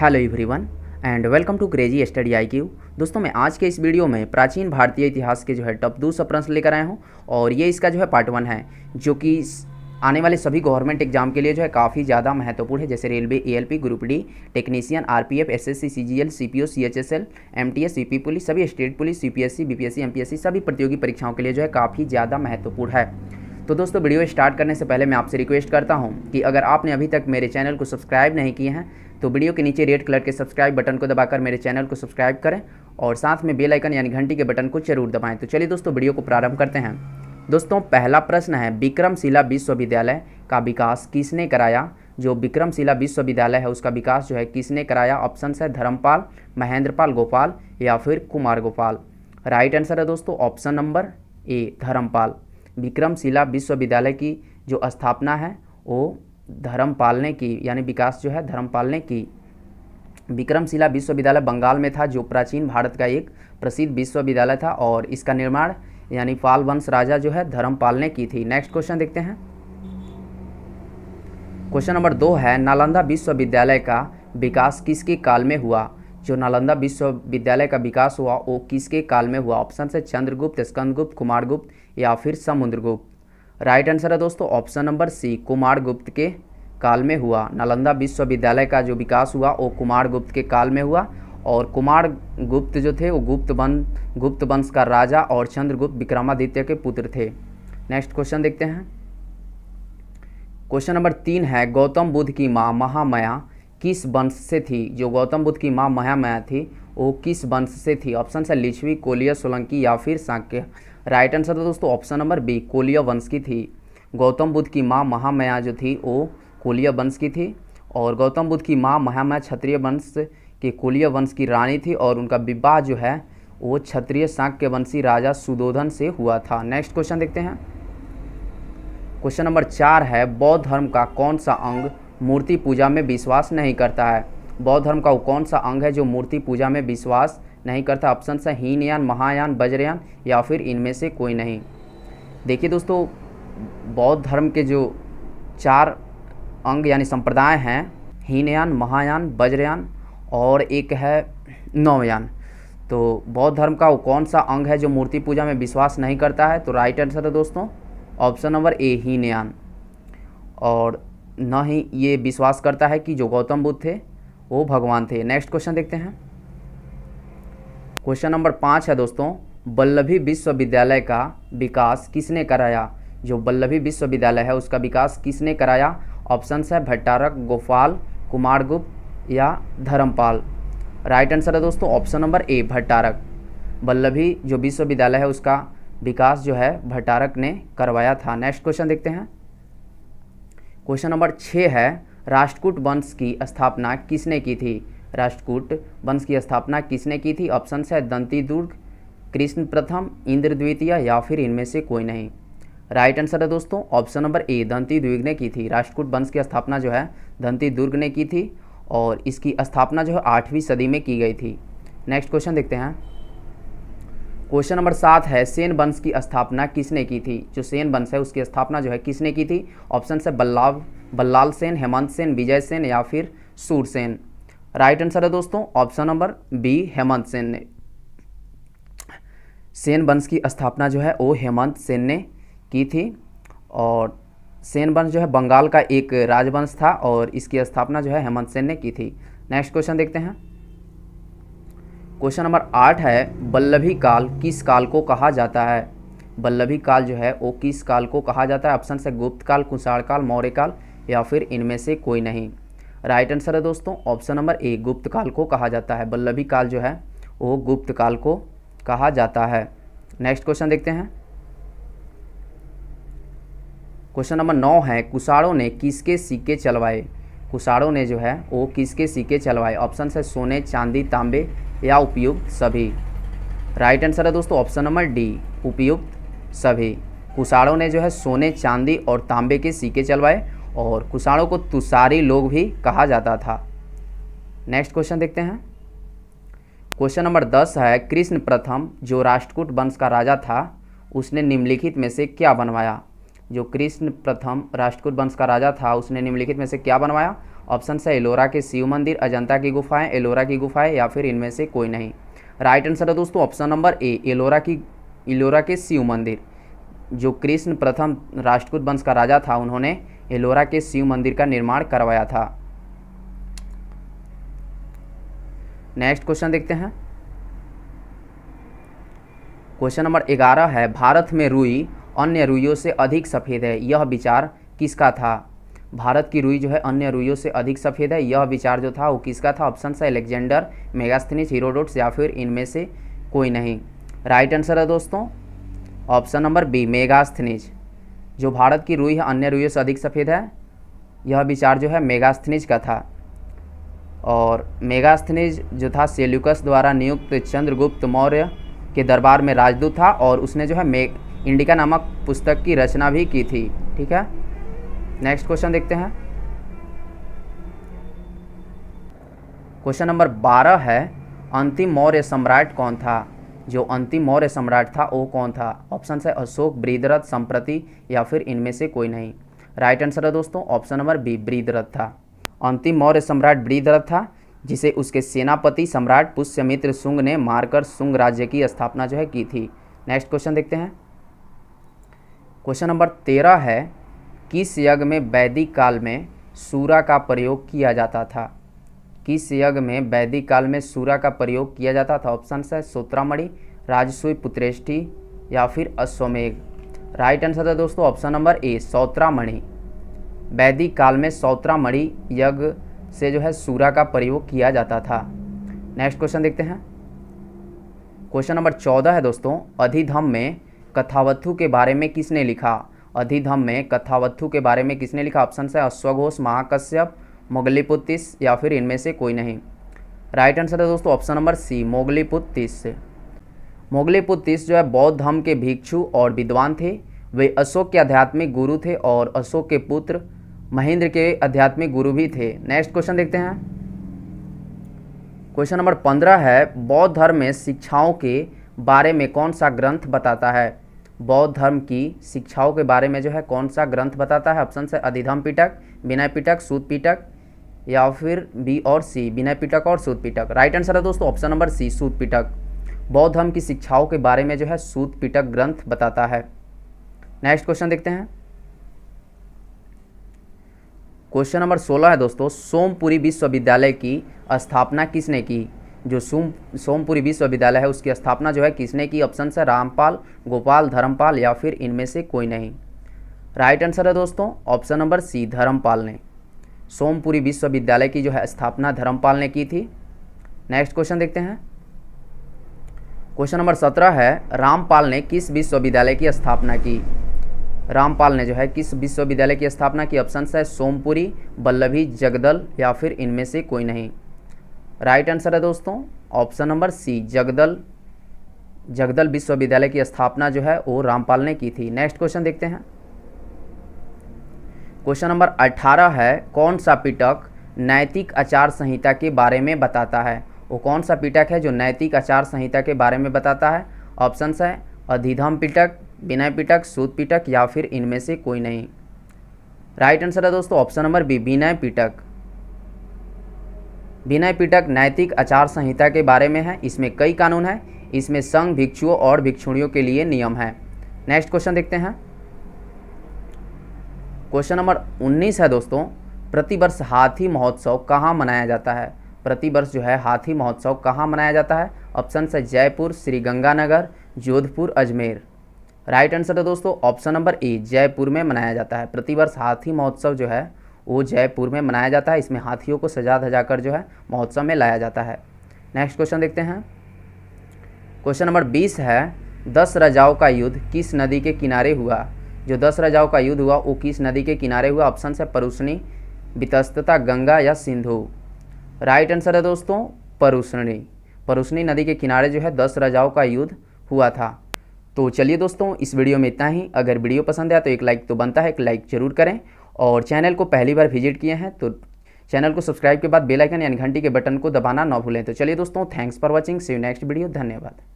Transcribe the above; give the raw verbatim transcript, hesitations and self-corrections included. Hello everyone and welcome to crazy study I Q. दोस्तों मैं आज के इस वीडियो में प्राचीन भारतीय इतिहास के जो है टॉप दो सौ प्रश्न लेकर आया हूँ और ये इसका जो है पार्ट वन है जो कि आने वाले सभी गवर्नमेंट एग्जाम के लिए जो है काफ़ी ज़्यादा महत्वपूर्ण है, जैसे railway, ALP, group D, technician, RPF, SSC, CGL, CPO, CHSL, MTS, CP police, सभी state police, CPSC, BPSC, MPSC सभी प्रतियोगी परीक्षाओं के लिए जो है काफ़ी ज़्यादा महत्वपूर्ण है। तो दोस्तों वीडियो स्टार्ट करने से पहले मैं आपसे रिक्वेस्ट करता हूं कि अगर आपने अभी तक मेरे चैनल को सब्सक्राइब नहीं किए हैं तो वीडियो के नीचे रेड कलर के सब्सक्राइब बटन को दबाकर मेरे चैनल को सब्सक्राइब करें और साथ में बेल आइकन यानी घंटी के बटन को जरूर दबाएं। तो चलिए दोस्तों वीडियो को प्रारंभ करते हैं। दोस्तों पहला प्रश्न है, विक्रमशिला विश्वविद्यालय का विकास किसने कराया? जो विक्रमशिला विश्वविद्यालय है उसका विकास जो है किसने कराया? ऑप्शन है धर्मपाल, महेंद्रपाल गोपाल या फिर कुमार गोपाल। राइट आंसर है दोस्तों option number A Dharmapal. Vikramshila विश्वविद्यालय की जो स्थापना है वो धर्मपाल ने की, यानी विकास जो है धर्मपाल ने की। विक्रमशिला विश्वविद्यालय बंगाल में था जो प्राचीन भारत का एक प्रसिद्ध विश्वविद्यालय था और इसका निर्माण यानी पाल वंश राजा जो है धर्मपाल ने की थी। नेक्स्ट क्वेश्चन देखते हैं। क्वेश्चन नंबर दो है, नालंदा विश्वविद्यालय का विकास किसके काल में हुआ? जो नालंदा विश्वविद्यालय का विकास हुआ वो किसके काल में हुआ? ऑप्शन है चंद्रगुप्त, स्कंदगुप्त, कुमारगुप्त या फिर समुद्रगुप्त। राइट आंसर है दोस्तों ऑप्शन नंबर सी कुमारगुप्त के काल में हुआ। नालंदा विश्वविद्यालय का जो विकास हुआ वो कुमारगुप्त के काल में हुआ और कुमारगुप्त जो थे वो गुप्त वंश गुप्त वंश का राजा और चंद्रगुप्त विक्रमादित्य के पुत्र थे। नेक्स्ट क्वेश्चन देखते हैं। क्वेश्चन नंबर तीन है, गौतम बुद्ध की माँ महामाया किस वंश से थी? जो गौतम बुद्ध की माँ महामाया थी वो किस वंश से थी? ऑप्शन है लिच्छवी, कोलीय, सोलंकी या फिर शाक्य। राइट आंसर था दोस्तों ऑप्शन नंबर बी कोलीय वंश की थी। गौतम बुद्ध की माँ महामाया जो थी वो कोलीय वंश की थी और गौतम बुद्ध की माँ महामाया क्षत्रिय वंश के कोलीय वंश की रानी थी और उनका विवाह जो है वो क्षत्रिय शाक्य वंशी राजा सुद्धोधन से हुआ था। नेक्स्ट क्वेश्चन देखते हैं। क्वेश्चन नंबर चार है, बौद्ध धर्म का कौन सा अंग मूर्ति पूजा में विश्वास नहीं करता है? बौद्ध धर्म का वो कौन सा अंग है जो मूर्ति पूजा में विश्वास नहीं करता? ऑप्शन है हीनयान, महायान, वज्रयान या फिर इनमें से कोई नहीं। देखिए दोस्तों बौद्ध धर्म के जो चार अंग यानी संप्रदाय हैं हीनयान, महायान, वज्रयान और एक है नवयान। तो बौद्ध धर्म का वो कौन सा अंग है जो मूर्ति पूजा में विश्वास नहीं करता है? तो राइट आंसर है दोस्तों ऑप्शन नंबर ए हीनयान। और न ही ये विश्वास करता है कि जो गौतम बुद्ध थे वो भगवान थे। नेक्स्ट क्वेश्चन देखते हैं। क्वेश्चन नंबर पाँच है दोस्तों, बल्लभी विश्वविद्यालय का विकास किसने कराया? जो बल्लभी विश्वविद्यालय है उसका विकास किसने कराया? ऑप्शंस है भट्टारक, गोपाल, कुमारगुप्त या धर्मपाल। राइट आंसर है दोस्तों option number A Bhatarka. Vallabhi जो विश्वविद्यालय है उसका विकास जो है भट्टारक ने करवाया था। नेक्स्ट क्वेश्चन देखते हैं। क्वेश्चन नंबर छः है, राष्ट्रकूट वंश की स्थापना किसने की थी? राष्ट्रकूट वंश की स्थापना किसने की थी? ऑप्शन है दंती दुर्ग, कृष्ण प्रथम, इंद्र द्वितीय या फिर इनमें से कोई नहीं। राइट आंसर है दोस्तों ऑप्शन नंबर ए दंती दुर्ग ने की थी। राष्ट्रकूट वंश की स्थापना जो है दंती दुर्ग ने की थी और इसकी स्थापना जो है आठवीं सदी में की गई थी। नेक्स्ट क्वेश्चन देखते हैं। क्वेश्चन नंबर सात है, सेन वंश की स्थापना किसने की थी? जो सेन वंश है उसकी स्थापना जो है किसने की थी? ऑप्शन है बल्लाव बल्लाल सेन, हेमंत सेन, विजय सेन या फिर सूरसेन। राइट आंसर है दोस्तों option number B Hemant Sen ने। सेन वंश की स्थापना जो है वो हेमंत सेन ने की थी और सेन वंश जो है बंगाल का एक राजवंश था और इसकी स्थापना जो है हेमंत सेन ने की थी। नेक्स्ट क्वेश्चन देखते हैं। क्वेश्चन नंबर आठ है, बल्लभी काल किस काल को कहा जाता है? बल्लभी काल जो है वो किस काल को कहा जाता है? ऑप्शन है गुप्त काल, कुषाण काल, मौर्य काल या फिर इनमें से कोई नहीं। राइट आंसर है दोस्तों ऑप्शन नंबर ए गुप्त काल को कहा जाता है। बल्लभी काल जो है वो गुप्त काल को कहा जाता है। नेक्स्ट क्वेश्चन देखते हैं। क्वेश्चन नंबर नौ है, कुषाणों ने किसके सिक्के चलवाए? कुषाणों ने जो है वो किसके सिक्के चलवाए? ऑप्शन है सोने, चांदी, तांबे या उपयुक्त सभी। राइट आंसर है दोस्तों ऑप्शन नंबर डी उपयुक्त सभी। कुषाणों ने जो है सोने, चांदी और तांबे के सिक्के चलवाए और कुषाणों को तुषारी लोग भी कहा जाता था। नेक्स्ट क्वेश्चन देखते हैं। क्वेश्चन नंबर दस है, कृष्ण प्रथम जो राष्ट्रकूट वंश का राजा था उसने निम्नलिखित में से क्या बनवाया? जो कृष्ण प्रथम राष्ट्रकूट वंश का राजा था, उसने निम्नलिखित में से क्या बनवाया? ऑप्शन है एलोरा के शिव मंदिर, अजंता की गुफाएं, एलोरा की गुफाएं, या फिर इनमें से कोई नहीं। राइट आंसर है दोस्तों ऑप्शन नंबर ए, एलोरा की एलोरा के शिव मंदिर। जो कृष्ण प्रथम राष्ट्रकूट वंश का राजा था, उन्होंने एलोरा के शिव मंदिर का निर्माण करवाया था। नेक्स्ट क्वेश्चन देखते हैं। क्वेश्चन नंबर ग्यारह है, भारत में रुई अन्य रुइयों से अधिक सफ़ेद है, यह विचार किसका था? भारत की रुई जो है अन्य रुइयों से अधिक सफ़ेद है, यह विचार जो था वो किसका था? ऑप्शन है अलेक्जेंडर, मेगास्थनीज, हीरोडोट्स, या फिर इनमें से कोई नहीं। राइट आंसर है दोस्तों ऑप्शन नंबर बी, मेगास्थनीज। जो भारत की रुई है अन्य रुइयों से अधिक सफ़ेद है, यह विचार जो है मेगास्थनीज का था। और मेगास्थनीज जो था सेल्यूकस द्वारा नियुक्त चंद्रगुप्त मौर्य के दरबार में राजदूत था, और उसने जो है मे इंडिका नामक पुस्तक की रचना भी की थी। ठीक है, नेक्स्ट क्वेश्चन देखते हैं। क्वेश्चन नंबर बारह है, अंतिम मौर्य सम्राट कौन था? जो अंतिम मौर्य सम्राट था वो कौन था? ऑप्शन है अशोक, बृहद्रथ, संप्रति, या फिर इनमें से कोई नहीं। राइट आंसर है दोस्तों ऑप्शन नंबर बी, बृहद्रथ था। अंतिम मौर्य सम्राट बृहद्रथ था, जिसे उसके सेनापति सम्राट पुष्यमित्र शुंग ने मारकर शुंग राज्य की स्थापना जो है की थी। नेक्स्ट क्वेश्चन देखते हैं। क्वेश्चन नंबर तेरह है, किस यज्ञ में वैदिक काल में सूरा का प्रयोग किया जाता था? किस यज्ञ में वैदिक काल में सूरा का प्रयोग किया जाता था? ऑप्शन है सौत्रामणि, राजसूय पुत्रेष्टि, या फिर अश्वमेघ। राइट आंसर है दोस्तों ऑप्शन नंबर ए, सौत्रामणि। वैदिक काल में सौत्रामणि यज्ञ से जो है सूरा का प्रयोग किया जाता था। नेक्स्ट क्वेश्चन देखते हैं। क्वेश्चन नंबर चौदह है दोस्तों, अधिधम्म में कथावत्थु के बारे में किसने लिखा? अधिधम्म में कथावत्थु के बारे में किसने लिखा? ऑप्शन है अश्वघोष, महाकश्यप, मोगलिपुत्त तिस्स, या फिर इनमें से कोई नहीं। राइट आंसर है दोस्तों option number C, Moggaliputta Tissa. Moggaliputta Tissa जो है बौद्ध धर्म के भिक्षु और विद्वान थे। वे अशोक के आध्यात्मिक गुरु थे और अशोक के पुत्र महेंद्र के आध्यात्मिक गुरु भी थे। नेक्स्ट क्वेश्चन देखते हैं। क्वेश्चन नंबर पंद्रह है, बौद्ध धर्म में शिक्षाओं के बारे में कौन सा ग्रंथ बताता है? बौद्ध धर्म की शिक्षाओं के बारे में जो है कौन सा ग्रंथ बताता है? ऑप्शन है अभिधम्म पिटक, विनय पिटक, सूत पिटक, या फिर बी और सी, विनय पिटक और सूत पिटक। राइट आंसर है दोस्तों option number C, Sutta Pitaka. बौद्ध धर्म की शिक्षाओं के बारे में जो है सूत पिटक ग्रंथ बताता है। नेक्स्ट क्वेश्चन देखते हैं। क्वेश्चन नंबर सोलह है दोस्तों, सोमपुरी विश्वविद्यालय की स्थापना किसने की? जो सोम सोमपुरी विश्वविद्यालय है उसकी स्थापना जो है किसने की? ऑप्शन है रामपाल, गोपाल, धर्मपाल, या फिर इनमें से कोई नहीं। राइट आंसर है दोस्तों ऑप्शन नंबर सी, धर्मपाल ने। सोमपुरी विश्वविद्यालय की जो है स्थापना धर्मपाल ने की थी। नेक्स्ट क्वेश्चन देखते हैं। क्वेश्चन नंबर सत्रह है, रामपाल ने किस विश्वविद्यालय की स्थापना की? रामपाल ने जो है किस विश्वविद्यालय की स्थापना की? ऑप्शन है सोमपुरी, बल्लभी, जगदल, या फिर इनमें से कोई नहीं। राइट आंसर है दोस्तों ऑप्शन नंबर सी, जगदल। जगदल विश्वविद्यालय की स्थापना जो है वो रामपाल ने की थी। नेक्स्ट क्वेश्चन देखते हैं। क्वेश्चन नंबर अठारह है, कौन सा पिटक नैतिक आचार संहिता के बारे में बताता है? वो कौन सा पिटक है जो नैतिक आचार संहिता के बारे में बताता है? ऑप्शन है अधिधम्म पिटक, विनय पिटक, सूत पिटक, या फिर इनमें से कोई नहीं। राइट आंसर है दोस्तों option number B, Vinaya Pitaka. Vinaya Pitaka नैतिक आचार संहिता के बारे में है। इसमें कई कानून हैं। इसमें संघ, भिक्षुओं और भिक्षुणियों के लिए नियम है। नेक्स्ट क्वेश्चन देखते हैं। क्वेश्चन नंबर उन्नीस है दोस्तों, प्रतिवर्ष हाथी महोत्सव कहाँ मनाया जाता है? प्रतिवर्ष जो है हाथी महोत्सव कहाँ मनाया जाता है? ऑप्शन है जयपुर, श्रीगंगानगर, जोधपुर, अजमेर। राइट आंसर है दोस्तों ऑप्शन नंबर ए, जयपुर में मनाया जाता है। प्रतिवर्ष हाथी महोत्सव जो है वो जयपुर में मनाया जाता है। इसमें हाथियों को सजा धजा कर जो है महोत्सव में लाया जाता है। नेक्स्ट क्वेश्चन देखते हैं। क्वेश्चन नंबर बीस है, दस राजाओं का युद्ध किस नदी के किनारे हुआ? जो दस राजाओं का युद्ध हुआ वो किस नदी के किनारे हुआ? ऑप्शन है परुष्णी, वितस्तता, गंगा, या सिंधु। राइट आंसर है दोस्तों परुष्णी। परुष्णी नदी के किनारे जो है दस राजाओं का युद्ध हुआ था। तो चलिए दोस्तों, इस वीडियो में इतना ही। अगर वीडियो पसंद आया तो एक लाइक तो बनता है, एक लाइक जरूर करें। और चैनल को पहली बार विजिट किए हैं तो चैनल को सब्सक्राइब के बाद बेल आइकन यानी घंटी के बटन को दबाना ना भूलें। तो चलिए दोस्तों, thanks for watching, see you next video. धन्यवाद।